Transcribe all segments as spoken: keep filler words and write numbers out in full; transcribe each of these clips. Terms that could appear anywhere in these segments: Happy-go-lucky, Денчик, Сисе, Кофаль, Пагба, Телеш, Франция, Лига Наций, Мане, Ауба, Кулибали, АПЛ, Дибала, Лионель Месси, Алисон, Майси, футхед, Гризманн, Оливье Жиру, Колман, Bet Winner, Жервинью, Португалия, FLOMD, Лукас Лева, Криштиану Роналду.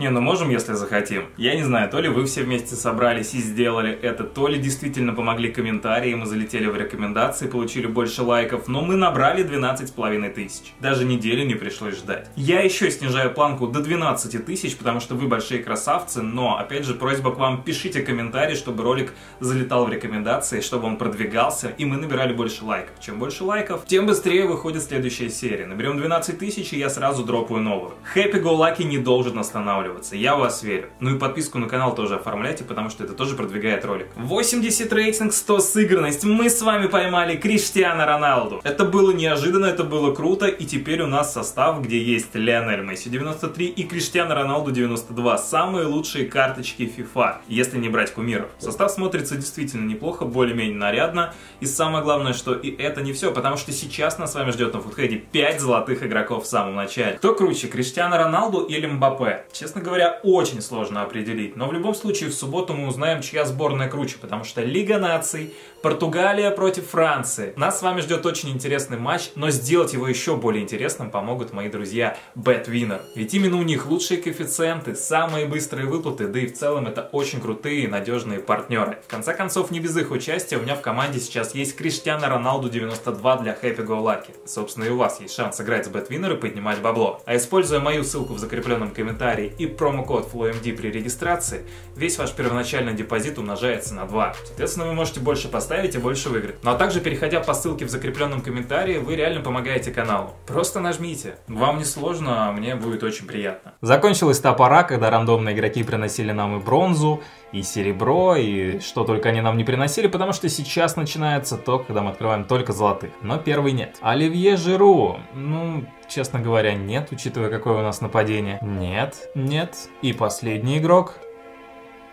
Не, ну можем, если захотим. Я не знаю, то ли вы все вместе собрались и сделали это, то ли действительно помогли комментарии, мы залетели в рекомендации, получили больше лайков, но мы набрали двенадцать с половиной тысяч. Даже неделю не пришлось ждать. Я еще снижаю планку до двенадцати тысяч, потому что вы большие красавцы, но, опять же, просьба к вам, пишите комментарии, чтобы ролик залетал в рекомендации, чтобы он продвигался, и мы набирали больше лайков. Чем больше лайков, тем быстрее выходит следующая серия. Наберем двенадцать тысяч, и я сразу дропаю новую. Happy-go-lucky не должен останавливаться. Я в вас верю. Ну и подписку на канал тоже оформляйте, потому что это тоже продвигает ролик. восемьдесят рейтинг, сто сыгранность. Мы с вами поймали Криштиану Роналду. Это было неожиданно, это было круто. И теперь у нас состав, где есть Лионель Месси девяносто три и Криштиану Роналду девяносто два. Самые лучшие карточки FIFA, если не брать кумиров. Состав смотрится действительно неплохо, более-менее нарядно. И самое главное, что и это не все, потому что сейчас нас с вами ждет на футхеде пять золотых игроков в самом начале. Кто круче, Криштиану Роналду или Мбаппе? Честно говоря, очень сложно определить, но в любом случае в субботу мы узнаем, чья сборная круче, потому что Лига Наций, Португалия против Франции. Нас с вами ждет очень интересный матч, но сделать его еще более интересным помогут мои друзья Bet Winner. Ведь именно у них лучшие коэффициенты, самые быстрые выплаты, да и в целом это очень крутые и надежные партнеры. В конце концов, не без их участия у меня в команде сейчас есть Криштиану Роналду девяносто два для Happy-go-lucky. Собственно, и у вас есть шанс играть с Bet Winner и поднимать бабло. А используя мою ссылку в закрепленном комментарии и промокод FLOMD при регистрации, весь ваш первоначальный депозит умножается на два. Соответственно, вы можете больше поставить и больше выиграть. Ну а также, переходя по ссылке в закрепленном комментарии, вы реально помогаете каналу. Просто нажмите. Вам не сложно, а мне будет очень приятно. Закончилась та пора, когда рандомные игроки приносили нам и бронзу, и серебро, и что только они нам не приносили, потому что сейчас начинается то, когда мы открываем только золотых. Но первый нет. Оливье Жиру. Ну, честно говоря, нет, учитывая, какое у нас нападение. Нет, нет. И последний игрок.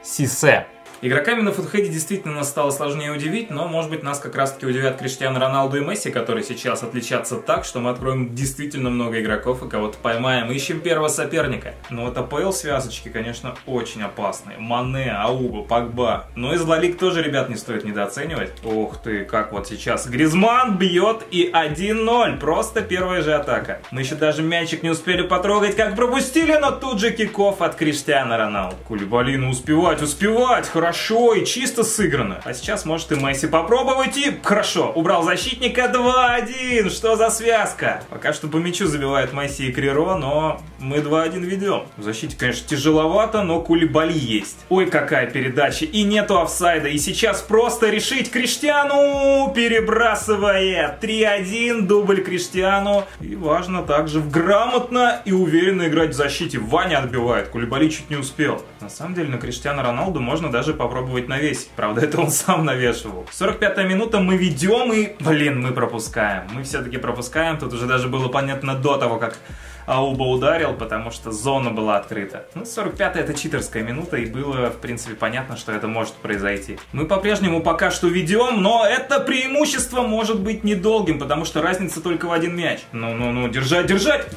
Сисе. Игроками на футхеде действительно нас стало сложнее удивить, но, может быть, нас как раз-таки удивят Криштиану Роналду и Месси, которые сейчас отличатся так, что мы откроем действительно много игроков и кого-то поймаем. Ищем первого соперника. Но вот АПЛ связочки, конечно, очень опасные. Мане, Ауба, Пагба. Но и злолик тоже, ребят, не стоит недооценивать. Ух ты, как вот сейчас Гризманн бьет, и один ноль. Просто первая же атака. Мы еще даже мячик не успели потрогать, как пропустили, но тут же кик-офф от Криштиану Роналду. Кулибали, ну успевать, успевать! Хорошо и чисто сыграно. А сейчас может и Майси попробовать, и... Хорошо, убрал защитника. Два один. Что за связка? Пока что по мячу забивает Майси и Криро, но мы два один ведем. В защите, конечно, тяжеловато, но Кулибали есть. Ой, какая передача. И нету офсайда. И сейчас просто решить Криштиану, перебрасывая. три один, дубль Криштиану. И важно также грамотно и уверенно играть в защите. Ваня отбивает. Кулибали чуть не успел. На самом деле на Криштиану Роналду можно даже попробовать навесить. Правда, это он сам навешивал. сорок пятая минута, мы ведем и... Блин, мы пропускаем. Мы все-таки пропускаем. Тут уже даже было понятно до того, как Ауба ударил, потому что зона была открыта. Ну, сорок пятая это читерская минута, и было, в принципе, понятно, что это может произойти. Мы по-прежнему пока что ведем, но это преимущество может быть недолгим, потому что разница только в один мяч. Ну-ну-ну, держать, держать!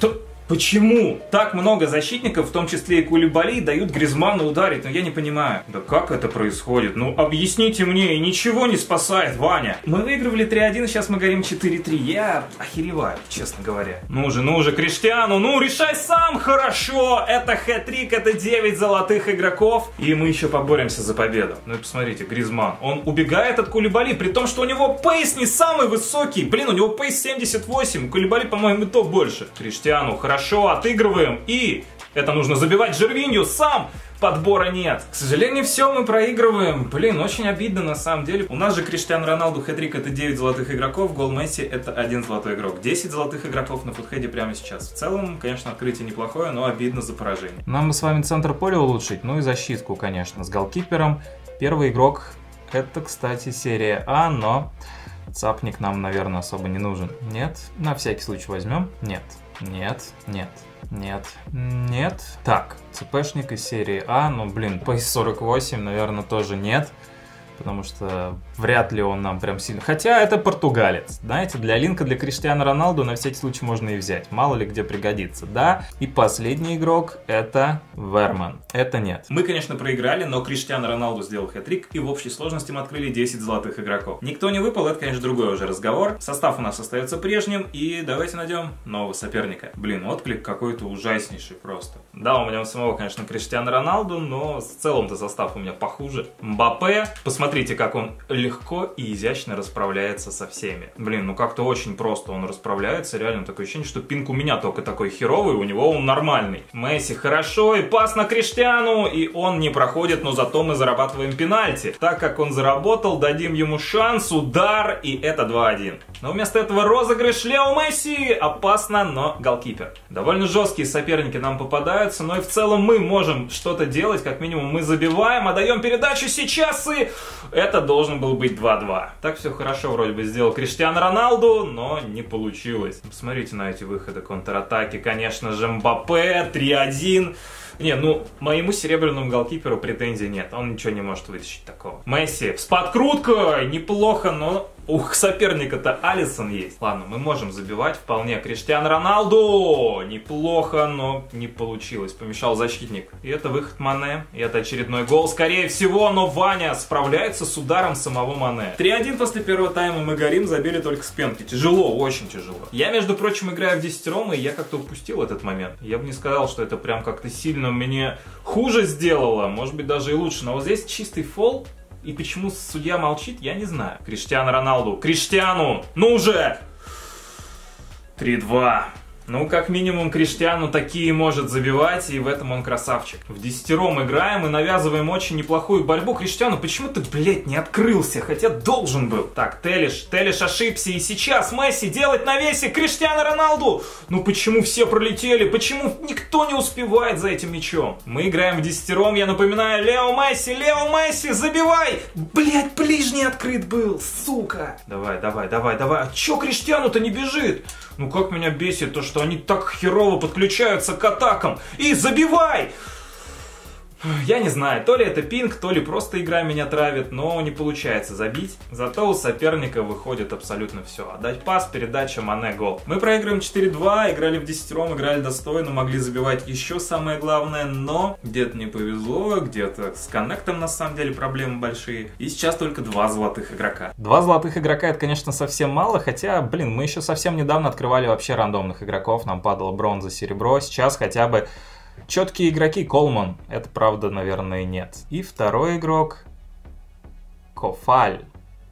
Почему так много защитников, в том числе и Кулибали, дают Гризманну ударить? Ну я не понимаю. Да как это происходит? Ну объясните мне, и ничего не спасает, Ваня. Мы выигрывали три один, сейчас мы горим четыре три. Я охереваю, честно говоря. Ну же, ну же, Криштиану, ну решай сам, хорошо. Это хэт-трик, это девять золотых игроков. И мы еще поборемся за победу. Ну и посмотрите, Гризманн, он убегает от Кулибали, при том, что у него пейс не самый высокий. Блин, у него пейс семьдесят восемь, Кулибали, по-моему, и то больше. Криштиану, хорошо. Хорошо, отыгрываем, и это нужно забивать Жервинью сам. Подбора нет. К сожалению, все, мы проигрываем. Блин, очень обидно на самом деле. У нас же Криштиану Роналду хэт-трик это девять золотых игроков, гол Месси это один золотой игрок. десять золотых игроков на футхеде прямо сейчас. В целом, конечно, открытие неплохое, но обидно за поражение. Нам бы с вами центр поля улучшить, ну и защитку, конечно, с голкипером. Первый игрок, это, кстати, серия А, но цапник нам, наверное, особо не нужен. Нет, на всякий случай возьмем. Нет. Нет, нет, нет, нет. Так, цепэшник из серии А, ну блин, пейс сорок восемь, наверное, тоже нет. потому что вряд ли он нам прям сильно... Хотя это португалец, знаете, для линка, для Криштиану Роналду на всякий случай можно и взять. Мало ли где пригодится, да. И последний игрок это Верман. Это нет. Мы, конечно, проиграли, но Криштиану Роналду сделал хэт-трик, и в общей сложности мы открыли десять золотых игроков. Никто не выпал, это, конечно, другой уже разговор. Состав у нас остается прежним, и давайте найдем нового соперника. Блин, отклик какой-то ужаснейший просто. Да, у меня у самого, конечно, Криштиану Роналду, но в целом-то состав у меня похуже. Мбаппе, посмотрите, как он легко и изящно расправляется со всеми. Блин, ну как-то очень просто он расправляется, реально такое ощущение, что пинг у меня только такой херовый, у него он нормальный. Месси хорошо, и пас на Криштиану, и он не проходит, но зато мы зарабатываем пенальти. Так как он заработал, дадим ему шанс, удар, и это два один. Но вместо этого розыгрыш Лео Месси, опасно, но голкипер. Довольно жесткие соперники нам попадаются, но и в целом мы можем что-то делать, как минимум мы забиваем, отдаем передачу сейчас, и это должен был быть два-два. Так все хорошо вроде бы сделал Криштиану Роналду, но не получилось. Посмотрите на эти выходы, контратаки, конечно же, Мбаппе, три один. Не, ну, моему серебряному голкиперу претензий нет. Он ничего не может вытащить такого. Месси с подкруткой. Неплохо, но... Ух, соперника-то Алисон есть. Ладно, мы можем забивать вполне. Криштиану Роналду. Неплохо, но не получилось. Помешал защитник. И это выход Мане. И это очередной гол. Скорее всего, но Ваня справляется с ударом самого Мане. три один после первого тайма мы горим. Забили только с пенки. Тяжело, очень тяжело. Я, между прочим, играю в десятером, и я как-то упустил этот момент. Я бы не сказал, что это прям как-то сильно мне хуже сделала, может быть даже и лучше, но вот здесь чистый фол, и почему судья молчит, я не знаю. Криштиану Роналду, Криштиану, ну уже! три-два. Ну, как минимум, Криштиану такие может забивать, и в этом он красавчик. В десятером играем и навязываем очень неплохую борьбу. Криштиану почему-то, блядь, не открылся, хотя должен был. Так, Телеш, Телеш ошибся, и сейчас Месси делать навесе Криштиану Роналду! Ну почему все пролетели? Почему никто не успевает за этим мячом? Мы играем в десятером, я напоминаю, Лео Месси, Лео Месси, забивай! Блядь, ближний открыт был, сука! Давай, давай, давай, давай, а чё Криштиану-то не бежит? Ну как меня бесит то, что они так херово подключаются к атакам. И забивай! Я не знаю, то ли это пинг, то ли просто игра меня травит, но не получается забить. Зато у соперника выходит абсолютно все. Отдать пас, передача, Мане, гол. Мы проигрываем четыре-два, играли в десятером, играли достойно, могли забивать еще самое главное, но где-то не повезло, где-то с коннектом на самом деле проблемы большие. И сейчас только два золотых игрока. Два золотых игрока это, конечно, совсем мало, хотя, блин, мы еще совсем недавно открывали вообще рандомных игроков, нам падало бронза, серебро, сейчас хотя бы... Четкие игроки, Колман, это правда, наверное, нет. И второй игрок, Кофаль,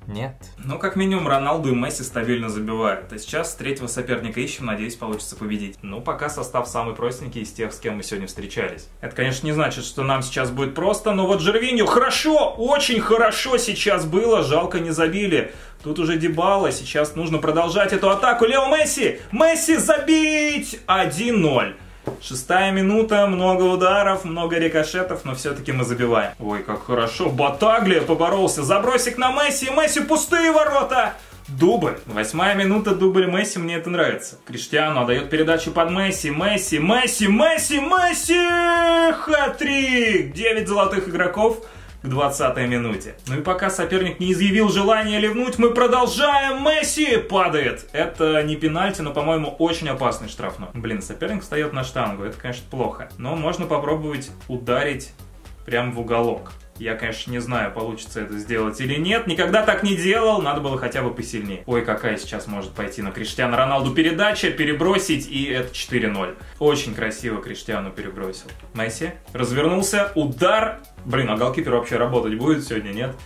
нет. Но как минимум Роналду и Месси стабильно забивают. А сейчас третьего соперника ищем, надеюсь, получится победить. Ну, пока состав самый простенький из тех, с кем мы сегодня встречались. Это, конечно, не значит, что нам сейчас будет просто, но вот Жервинью хорошо, очень хорошо сейчас было, жалко не забили. Тут уже Дибала, сейчас нужно продолжать эту атаку. Лео Месси, Месси забить! один-ноль. Шестая минута, много ударов, много рикошетов, но все-таки мы забиваем. Ой, как хорошо, Ботагли поборолся, забросик на Месси, Месси пустые ворота! Дубль. Восьмая минута, дубль Месси, мне это нравится. Криштиану отдает передачу под Месси, Месси, Месси, Месси, Месси! Хэт-трик! девять золотых игроков к двадцатой минуте. Ну и пока соперник не изъявил желания ливнуть, мы продолжаем. Месси падает. Это не пенальти, но, по-моему, очень опасный штрафной. Блин, соперник встает на штангу. Это, конечно, плохо. Но можно попробовать ударить прямо в уголок. Я, конечно, не знаю, получится это сделать или нет. Никогда так не делал. Надо было хотя бы посильнее. Ой, какая сейчас может пойти на Криштиану Роналду передача. Перебросить, и это четыре-ноль. Очень красиво Криштиану перебросил. Месси развернулся. Удар. Блин, а голкипер вообще работать будет сегодня, нет?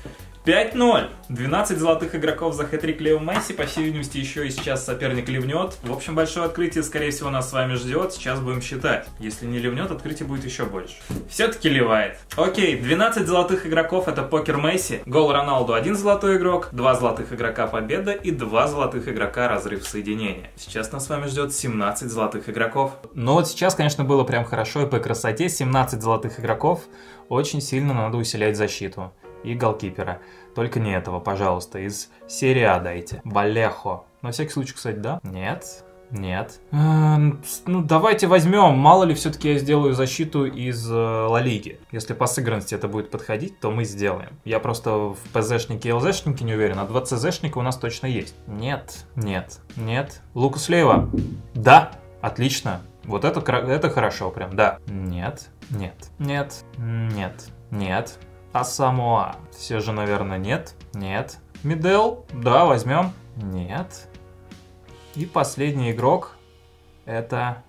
пять-ноль. двенадцать золотых игроков за хэт-трик Лео Месси. По всей видимости, еще и сейчас соперник ливнет. В общем, большое открытие, скорее всего, нас с вами ждет. Сейчас будем считать. Если не ливнет, открытие будет еще больше. Все-таки ливает. Окей, двенадцать золотых игроков. Это покер Месси. Гол Роналду один золотой игрок. два золотых игрока победа. И два золотых игрока разрыв соединения. Сейчас нас с вами ждет семнадцать золотых игроков. Но вот сейчас, конечно, было прям хорошо и по красоте. семнадцать золотых игроков. Очень сильно надо усилять защиту. И голкипера. Только не этого, пожалуйста. Из серии А дайте. Валехо. На всякий случай, кстати, да? Нет. Нет. Ну, давайте возьмем. Мало ли, все-таки я сделаю защиту из Ла Лиги. Если по сыгранности это будет подходить, то мы сделаем. Я просто в ПЗшнике и ЛЗшнике не уверен, а два ЦЗшника у нас точно есть. Нет, нет, нет. Лукас Лева. Да, отлично. Вот это, это хорошо прям, да. Нет, нет, нет, нет, нет. А Самоа? Все же, наверное, нет. Нет. Мидел? Да, возьмем. Нет. И последний игрок, это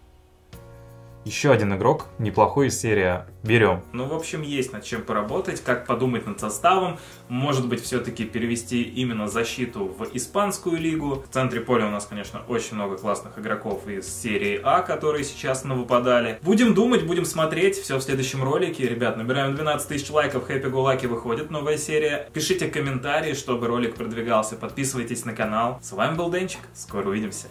еще один игрок, неплохой из серии. Берем. Ну, в общем, есть над чем поработать, как подумать над составом. Может быть, все-таки перевести именно защиту в испанскую лигу. В центре поля у нас, конечно, очень много классных игроков из серии А, которые сейчас навыпадали. Будем думать, будем смотреть. Все в следующем ролике. Ребят, набираем двенадцать тысяч лайков. Happy-go-lucky выходит новая серия. Пишите комментарии, чтобы ролик продвигался. Подписывайтесь на канал. С вами был Денчик. Скоро увидимся.